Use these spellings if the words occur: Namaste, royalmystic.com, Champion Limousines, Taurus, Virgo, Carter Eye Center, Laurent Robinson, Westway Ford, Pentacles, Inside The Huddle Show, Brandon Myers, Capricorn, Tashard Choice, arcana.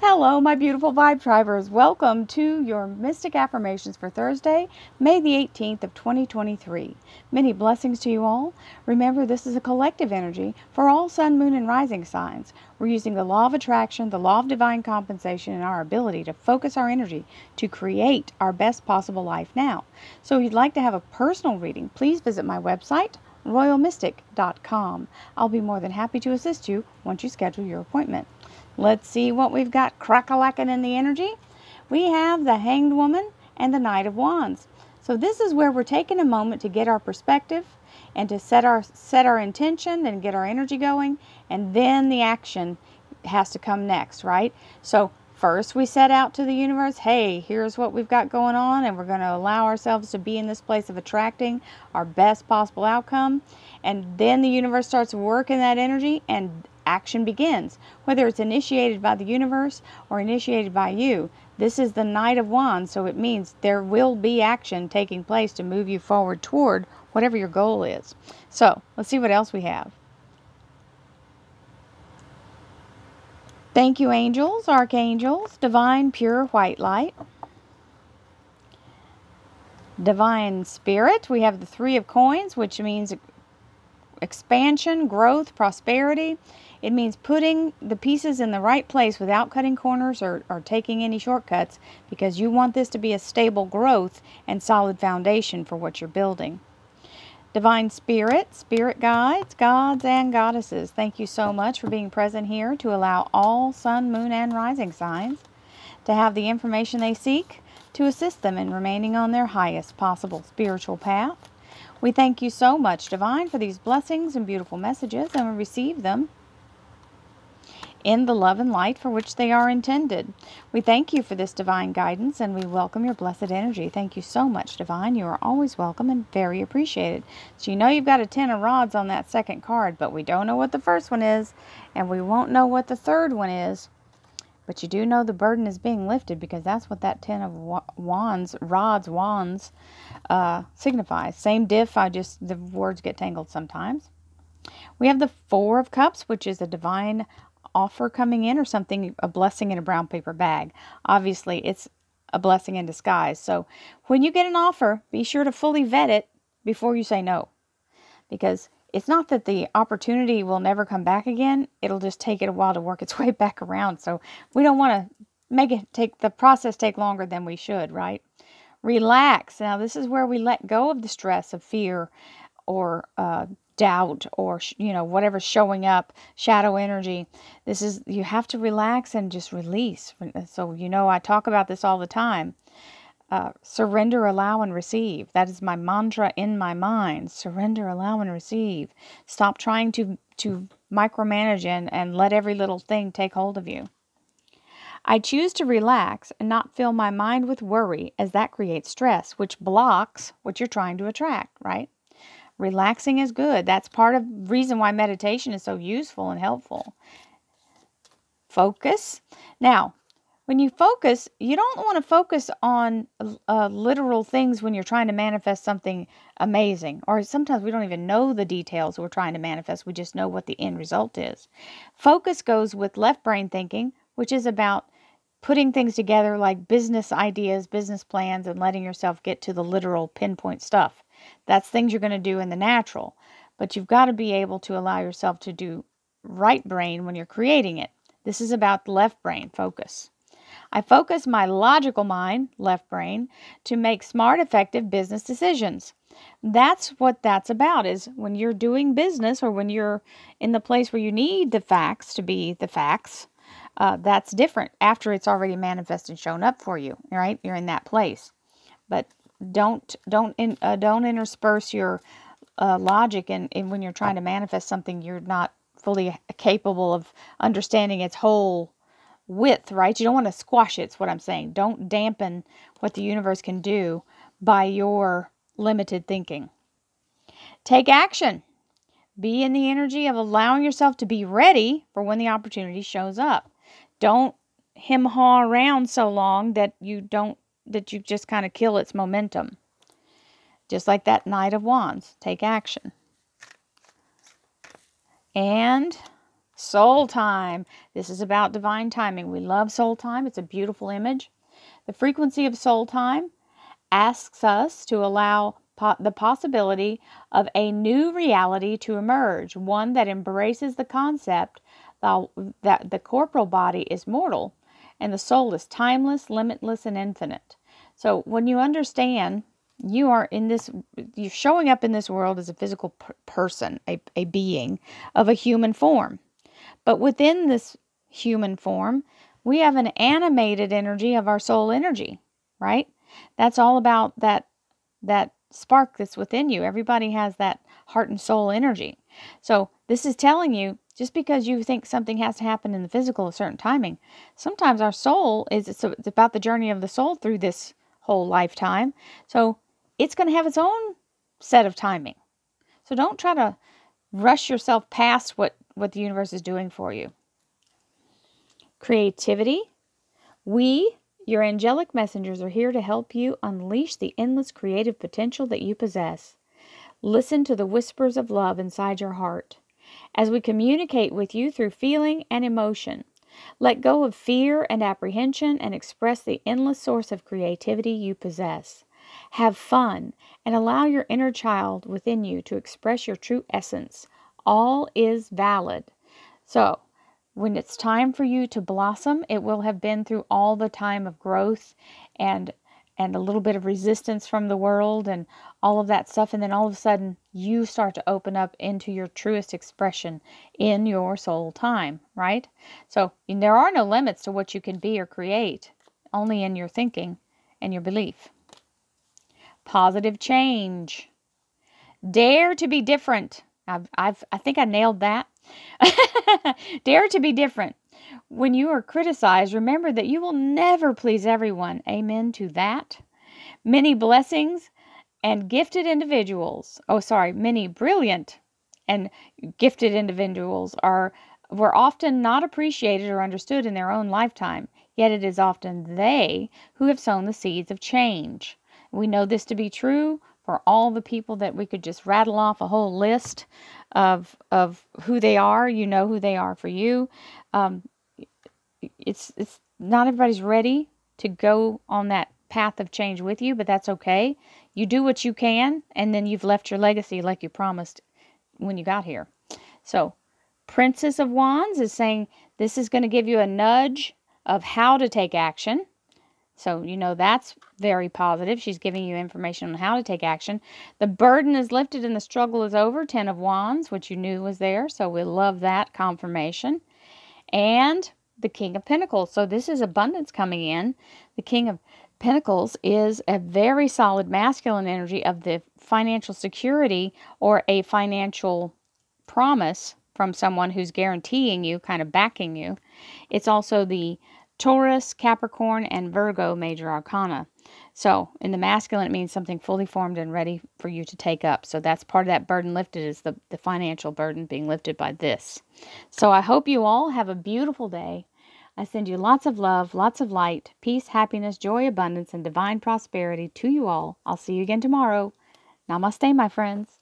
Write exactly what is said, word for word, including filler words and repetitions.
Hello, my beautiful vibe tribers. Welcome to your Mystic Affirmations for Thursday, May the eighteenth of twenty twenty-three. Many blessings to you all. Remember, this is a collective energy for all sun, moon, and rising signs. We're using the law of attraction, the law of divine compensation, and our ability to focus our energy to create our best possible life now. So if you'd like to have a personal reading, please visit my website, royal mystic dot com. I'll be more than happy to assist you once you schedule your appointment. Let's see what we've got crack-a-lackin' in the energy. We have the Hanged Woman and the Knight of Wands. So this is where we're taking a moment to get our perspective and to set our set our intention and get our energy going, and then the action has to come next, right? So first we set out to the universe, hey, here's what we've got going on, and we're going to allow ourselves to be in this place of attracting our best possible outcome, and then the universe starts working that energy and action begins. Whether it's initiated by the universe or initiated by you, this is the Knight of Wands, so it means there will be action taking place to move you forward toward whatever your goal is. So let's see what else we have. Thank you, angels, archangels, divine pure white light, divine spirit. We have the Three of Coins, which means expansion, growth, prosperity. It means putting the pieces in the right place without cutting corners or, or taking any shortcuts, because you want this to be a stable growth and solid foundation for what you're building. Divine Spirit, Spirit Guides, Gods and Goddesses, thank you so much for being present here to allow all sun, moon, and rising signs to have the information they seek to assist them in remaining on their highest possible spiritual path. We thank you so much, Divine, for these blessings and beautiful messages, and we receive them in the love and light for which they are intended. We thank you for this divine guidance, and we welcome your blessed energy. Thank you so much, Divine. You are always welcome and very appreciated. So you know you've got a ten of rods on that second card, but we don't know what the first one is, and we won't know what the third one is. But you do know the burden is being lifted, because that's what that ten of wands, rods, wands, uh, signifies. Same diff, I just, the words get tangled sometimes. We have the Four of Cups, which is a divine offer coming in, or something, a blessing in a brown paper bag. Obviously, it's a blessing in disguise. So when you get an offer, be sure to fully vet it before you say no. Because it's not that the opportunity will never come back again. It'll just take it a while to work its way back around. So we don't want to make it take the process take longer than we should, right? Relax. Now, this is where we let go of the stress of fear or uh, doubt or, you know, whatever's showing up, shadow energy. This is, you have to relax and just release. So, you know, I talk about this all the time. Uh, surrender, allow, and receive. That is my mantra in my mind. Surrender, allow, and receive. Stop trying to, to micromanage and, and let every little thing take hold of you. I choose to relax and not fill my mind with worry, as that creates stress, which blocks what you're trying to attract, right? Relaxing is good. That's part of the reason why meditation is so useful and helpful. Focus. Now, when you focus, you don't want to focus on uh, literal things when you're trying to manifest something amazing. Or sometimes we don't even know the details we're trying to manifest. We just know what the end result is. Focus goes with left brain thinking, which is about putting things together like business ideas, business plans, and letting yourself get to the literal pinpoint stuff. That's things you're going to do in the natural. But you've got to be able to allow yourself to do right brain when you're creating it. This is about left brain focus. I focus my logical mind, left brain, to make smart, effective business decisions. That's what that's about, is when you're doing business or when you're in the place where you need the facts to be the facts, uh, that's different after it's already manifested and shown up for you, right? You're in that place. But don't don't in, uh, don't intersperse your uh, logic in, in when you're trying to manifest something you're not fully capable of understanding its whole width, right? You don't want to squash it, is what I'm saying. Don't dampen what the universe can do by your limited thinking. Take action. Be in the energy of allowing yourself to be ready for when the opportunity shows up. Don't hem-haw around so long that you don't, that you just kind of kill its momentum. Just like that Knight of Wands. Take action. And Soul time. This is about divine timing. We love soul time. It's a beautiful image. The frequency of soul time asks us to allow po- the possibility of a new reality to emerge, one that embraces the concept that the corporal body is mortal and the soul is timeless, limitless, and infinite. So when you understand you are in this, you're showing up in this world as a physical per person, a, a being of a human form. But within this human form, we have an animated energy of our soul energy, right? That's all about that, that spark that's within you. Everybody has that heart and soul energy. So this is telling you, just because you think something has to happen in the physical a certain timing, sometimes our soul is, it's about the journey of the soul through this whole lifetime. So it's going to have its own set of timing. So don't try to rush yourself past what, what the universe is doing for you. Creativity. We, your angelic messengers, are here to help you unleash the endless creative potential that you possess. Listen to the whispers of love inside your heart as we communicate with you through feeling and emotion. Let go of fear and apprehension and express the endless source of creativity you possess. Have fun and allow your inner child within you to express your true essence. All is valid. So, when it's time for you to blossom, it will have been through all the time of growth and and a little bit of resistance from the world and all of that stuff. And then all of a sudden, you start to open up into your truest expression in your soul time, right? So there are no limits to what you can be or create, only in your thinking and your belief. Positive change. Dare to be different. I've, I've, I think I nailed that. Dare to be different. When you are criticized, remember that you will never please everyone. Amen to that. Many blessings and gifted individuals. Oh, sorry. Many brilliant and gifted individuals are were often not appreciated or understood in their own lifetime. Yet it is often they who have sown the seeds of change. We know this to be true for all the people that we could just rattle off a whole list of of who they are. You know who they are for you. Um, it's it's not everybody's ready to go on that path of change with you, but that's okay. You do what you can, and then you've left your legacy like you promised when you got here. So, Princess of Wands is saying this is going to give you a nudge of how to take action. So, you know, that's very positive. She's giving you information on how to take action. The burden is lifted and the struggle is over. Ten of Wands, which you knew was there. So we love that confirmation. And the King of Pentacles. So this is abundance coming in. The King of Pentacles is a very solid masculine energy of the financial security or a financial promise from someone who's guaranteeing you, kind of backing you. It's also the Taurus, Capricorn, and Virgo major arcana. So in the masculine, it means something fully formed and ready for you to take up. So that's part of that burden lifted, is the, the financial burden being lifted by this. So I hope you all have a beautiful day. I send you lots of love, lots of light, peace, happiness, joy, abundance, and divine prosperity to you all. I'll see you again tomorrow. Namaste, my friends.